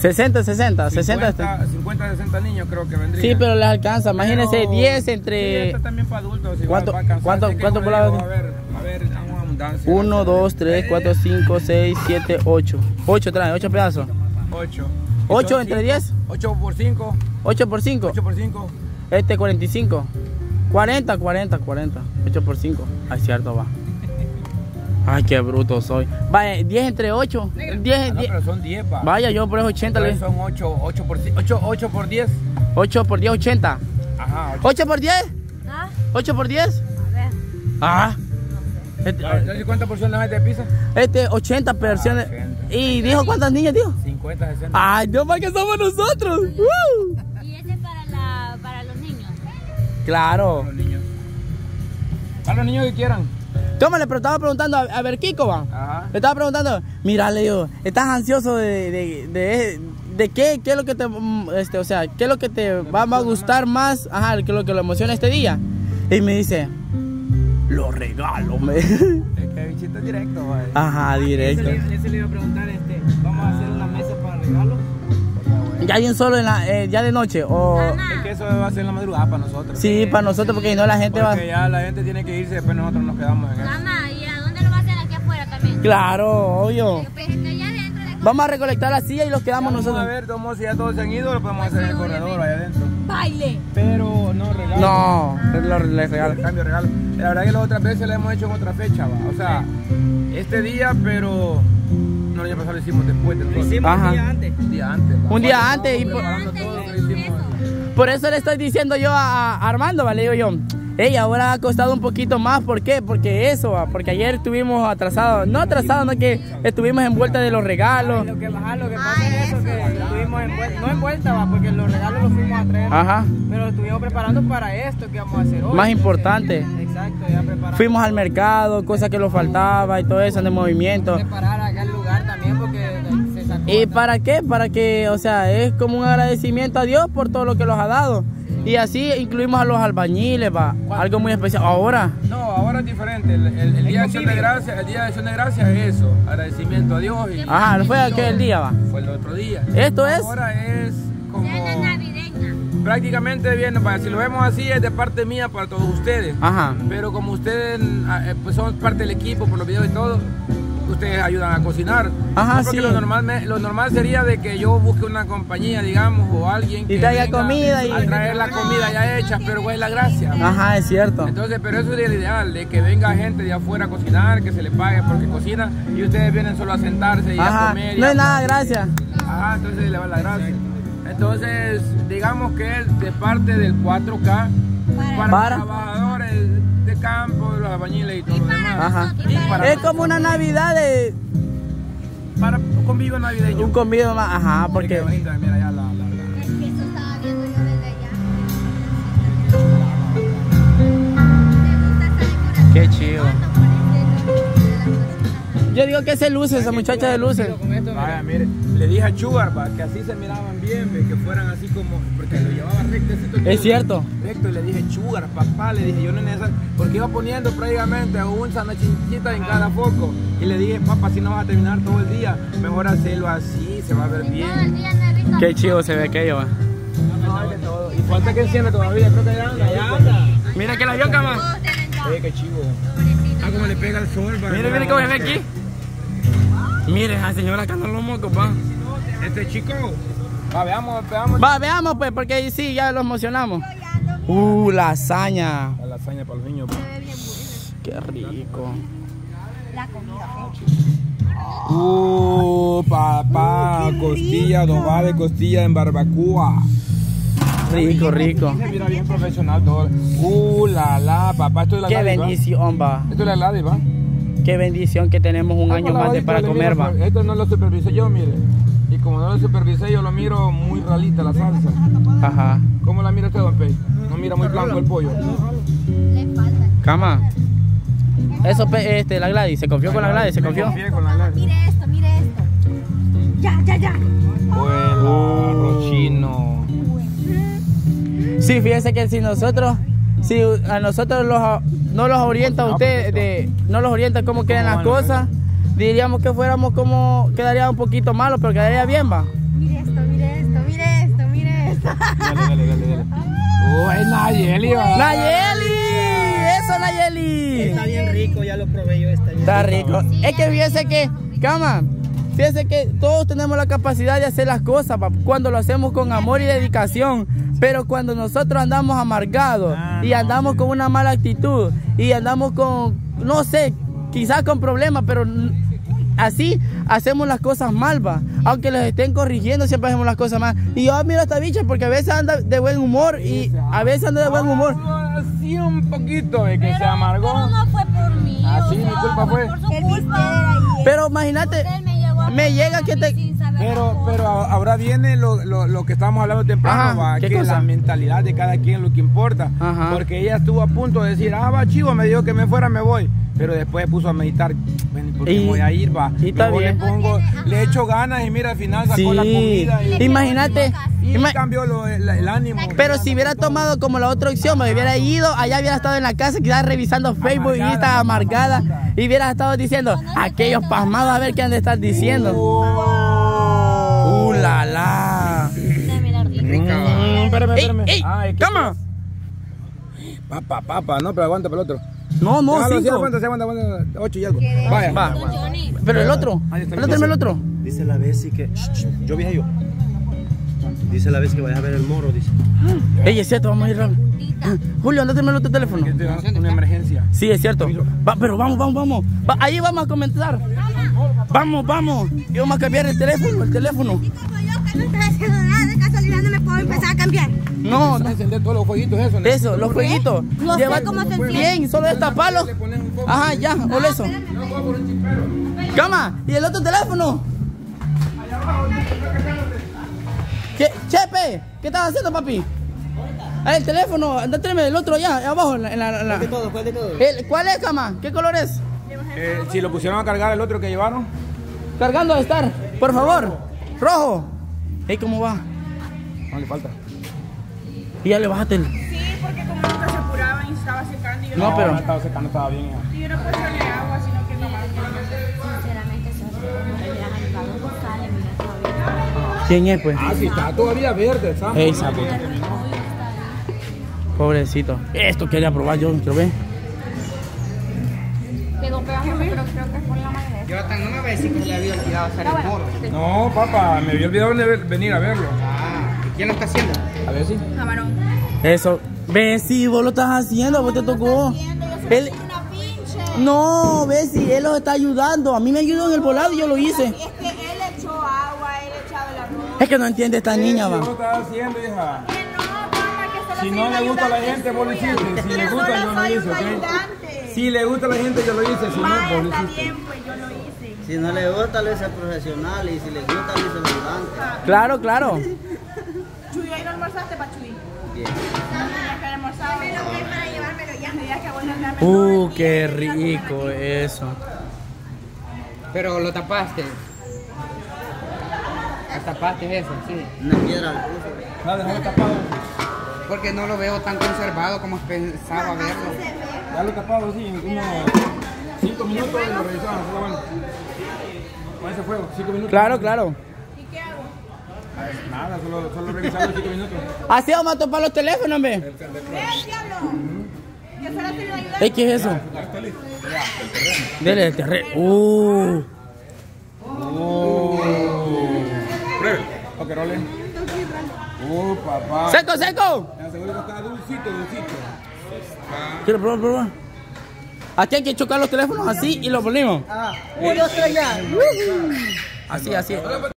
50, 60 niños creo que vendrían. Sí, pero les alcanza, imagínense, 10 entre... Sí, esto también para adultos, igual ¿cuánto, para alcanzar. ¿Cuánto por lado? A ver, una abundancia. 1, 2, 3, 4, 5, 6, 7, 8. 8 trae, 8 pedazos. 8. 8 entre 10. 8 por 5. 8 por 5. 8 por 5. Este 45. 40. 8 por 5. Ay, cierto, va. Ay, qué bruto soy. Vaya, 10 entre 8. 10, no, pero son 10, va. Vaya, yo por eso 80 le... Son 8, 8 por 10. 8 por 10, 80. Ajá. 8 por 10. ¿Ah? 8 por 10. A ver. Ajá. ¿Cuántas porciones de pizza? 80 porciones. ¿Y dijo cuántas niñas, dijo? 50, 60. Ay, Dios, ¿para qué somos nosotros? Y este es para los niños. Claro. Para los niños que quieran. Tómale, pero estaba preguntando a ver, Kiko, va. Ajá. Le estaba preguntando, mira, le digo, ¿estás ansioso de qué es lo que te, o sea, qué es lo que te va a gustar más, ajá, que lo que lo emociona este día? Y me dice, lo regalo, me. Es que bichito directo, va. Ajá, directo. Ese le iba a preguntar, vamos a hacer una mesa para regalo. Ya hay un solo en la, ya de noche o... Es que eso va a ser en la madrugada para nosotros. Sí, para nosotros, porque si no la gente va... Porque ya la gente tiene que irse, después nosotros nos quedamos en eso. Mamá, ¿y a dónde lo va a hacer? Aquí afuera también. Claro, obvio. Vamos a recolectar la silla y los quedamos nosotros. Vamos a ver, todos, si ya todos se han ido, lo podemos hacer en el corredor, allá adentro. ¡Baile! Pero no regalo. No, les regalo, cambio regalo. La verdad que las otras veces la hemos hecho en otra fecha, va. O sea, este día, pero... No, ya pasado lo hicimos después del todo. Lo hicimos un día antes. Un día antes. Por eso le estoy diciendo yo a Armando, ¿vale? Digo yo, hey, ahora ha costado un poquito más. ¿Por qué? Porque eso, ¿va? Porque ayer estuvimos atrasados. No atrasados, no, que estuvimos envueltas de los regalos. Lo que pasa es eso, que estuvimos envueltas. No envueltas, va, porque los regalos los fuimos a traer. Ajá. Pero los estuvimos preparando para esto que vamos a hacer hoy. Más importante. Exacto, ya preparamos. Fuimos al mercado, cosas que nos faltaba y todo eso, de movimiento. Preparar acá el lugar también porque se sacó. ¿Y para qué? Para que, o sea, es como un agradecimiento a Dios por todo lo que nos ha dado. Sí. Y así incluimos a los albañiles, va. Algo muy especial. ¿Ahora? No, ahora es diferente. El día de Acción de Gracias, el día de Acción de Gracias es eso, agradecimiento a Dios. Y ajá, ¿no fue aquel día, va? Fue el otro día. ¿Esto es? Ahora es como... Prácticamente bien, si lo vemos así es de parte mía para todos ustedes. Ajá. Pero como ustedes pues son parte del equipo por los videos y todo, ustedes ayudan a cocinar. Ajá, no, sí. Lo normal sería de que yo busque una compañía, digamos, o alguien que y traiga comida y... a traer la comida ya hecha, pero es la gracia. Ajá, es cierto. Entonces, pero eso sería el ideal, de que venga gente de afuera a cocinar, que se le pague porque cocina, y ustedes vienen solo a sentarse y ajá, a comer. No es nada, gracias. Ajá, entonces le va la gracia. Entonces, digamos que es de parte del 4K para los trabajadores de campo, los albañiles y todo lo demás. Es como una Navidad de... Para un convivio navideño. Un convivio más, ajá, porque... Mira, ya la... El piso estaba viendo yo desde allá. Qué chido. Yo digo que se luce, esa muchacha de luces. Vaya, mire. Le dije a Chugar, va, que así se miraban bien, que fueran así como, porque lo llevaba rectecito. Es cierto. Recto, y le dije, Chugar, papá, le dije, yo no necesito, porque iba poniendo prácticamente un sanduchita en cada foco. Y le dije, papá, si no vas a terminar todo el día, mejor hacerlo así, se va a ver bien. Qué chido se ve aquello, va. No, y falta que encienda todavía, creo que ya anda, Mira que la yoca, va. Qué chido. Ah, como le pega el sol, va. Mira cómo se ve aquí. Mire, esa señora acá no lo moco, pa. Este chico. Va, veamos. Va, veamos, pues, porque ahí sí, ya lo emocionamos. Lasaña. La lasaña para los niños, pa. Qué rico. La comida. Papá, costilla, adobada de costilla en barbacoa. Rico. Se mira bien profesional todo. Papá, esto es la Qué bendición, va. Esto es la Gladys, va. Qué bendición que tenemos un año más de para comer, va. Esto no lo supervisé yo, mire. Y como no lo supervisé, yo lo miro muy ralita la salsa. Ajá. ¿Cómo la mira usted, don Pey? No mira muy blanco el pollo. Le falta. Cama. Eso, la Gladys. ¿Se confió con la Gladys? ¿Se confió? Mire esto, mire esto. Ya. Bueno, rochino. Sí, fíjense que si nosotros... Si a nosotros no los orienta usted, no los orienta cómo quedan las cosas, diríamos que fuéramos como, quedaría un poquito malo, pero quedaría bien, va. Mire esto. Dale. ¡Uy, Nayeli! ¡Nayeli! ¡Eso, Nayeli! Está bien rico, ya lo probé yo. Está rico. Es que fíjense que, cama, fíjense que todos tenemos la capacidad de hacer las cosas, papá, cuando lo hacemos con amor y dedicación. Pero cuando nosotros andamos amargados y andamos con una mala actitud y andamos con, no sé, quizás con problemas, pero así hacemos las cosas mal, va. Aunque los estén corrigiendo, siempre hacemos las cosas mal. Y yo admiro a esta bicha porque a veces anda de buen humor y a veces anda de buen humor. Sí, un poquito de que pero, se amargó. Pero no fue por mí. Así, mi culpa fue. Por su culpa. Pero imagínate, me llega que te... Pero ahora viene lo que estábamos hablando temprano, ajá, que la mentalidad de cada quien lo que importa. Ajá. Porque ella estuvo a punto de decir, va chivo, me dijo que me fuera, me voy. Pero después puso a meditar, porque y, voy a ir, va. Y está bien. Le pongo, le echo ganas y mira, al final sacó la comida. Y, imagínate. Y cambió el ánimo. Pero si hubiera tomado como la otra opción, me hubiera ido, allá hubiera estado en la casa, quizás revisando Facebook y estaba amargada. Y hubiera estado diciendo, aquellos pasmados, a ver qué han de estar diciendo. ¡La! Se mira rica. Espérame. Ay, ¡cama! Papá, no, pero aguanta para el otro. No, déjalo, cinco. Aguanta, 8 y algo. Vaya, va. Pero el otro, el otro. Dice la Bessy que... Yo vi a ellos. Dice la Bessy que vayas a ver el moro, dice. Ey, es cierto, vamos a ir rápido. Julio, anda a terminar tu teléfono. Una emergencia. Sí, es cierto. Va, pero vamos. Va, ahí vamos a comentar. Vamos. Y vamos a cambiar el teléfono. No estás haciendo nada, de casualidad no me puedo empezar a cambiar. No, no encender todos los fueguitos, eso. Eso, los fueguitos. No sé cómo se entiende. Bien, solo destaparlos. Ajá, ya, o eso. Cama, ¿y el otro teléfono? Allá abajo, Chepe, ¿qué estás haciendo, papi? El teléfono, tráeme el otro allá, abajo. ¿Cuál de todo? ¿Cuál es, cama? ¿Qué color es? Si lo pusieron a cargar el otro que llevaron. Cargando de estar, por favor. Rojo. Hey, ¿cómo va? No le falta. ¿Y ya le bajaste el? Sí, porque como nunca se apuraba y estaba secando. Y yo no, pero no estaba secando, estaba bien. Ya. Y yo no puedo echarle agua, sino que nomás. Sinceramente, sale. ¿Quién es, pues? Ah, sí, está todavía verde, ¿sabes? Esa, pues. Pobrecito. Esto quería probar yo, ¿lo ves? Pero creo que es por la madre. Yo no me voy a decir que le había olvidado hacer el moro. No, papá, me había olvidado venir a verlo. ¿Y quién lo está haciendo? A ver si. Camarón. Eso. Bessy, vos lo estás haciendo, vos te tocó. Él... No, Bessy, él lo está ayudando. A mí me ayudó en el volado y yo lo hice. Es que él echó agua, él echaba el arroz. Es que no entiende esta niña, va. ¿Qué lo estás haciendo, hija? Que no, papá, que se lo... Si no le gusta a la gente, vos lo hiciste. Si le gusta, yo lo hice, ¿ok? Si le gusta a la gente, yo lo hice. Si no, vos lo hiciste. Si no le gusta, lo hice profesional, y si le gusta, lo hice ayudante. Claro. Chuy, ¿ahí no almorzaste, pa' Chuy? Bien. Qué rico eso. Pero lo tapaste. Tapaste eso, sí. Una piedra al curso. No, dejalo tapado. Porque no lo veo tan conservado como pensaba verlo. Ya lo tapado, sí, en como 5 minutos y lo revisamos, por la mano. Con ese fuego, 5 minutos. Claro. ¿Y qué hago? Nada, solo revisamos 5 minutos. Así vamos a topar los teléfonos, hombre. ¡Ve, diablo! ¿Qué será que le ayuda? ¿Qué es eso? ¿Está listo? Dele el terreno. Pruébelo. Ok, role. Papá. ¡Seco! Me aseguro que está dulcito. ¿Quiero probar? Aquí hay que chocar los teléfonos así y los ponemos. 1, 2, 3, ya. Así.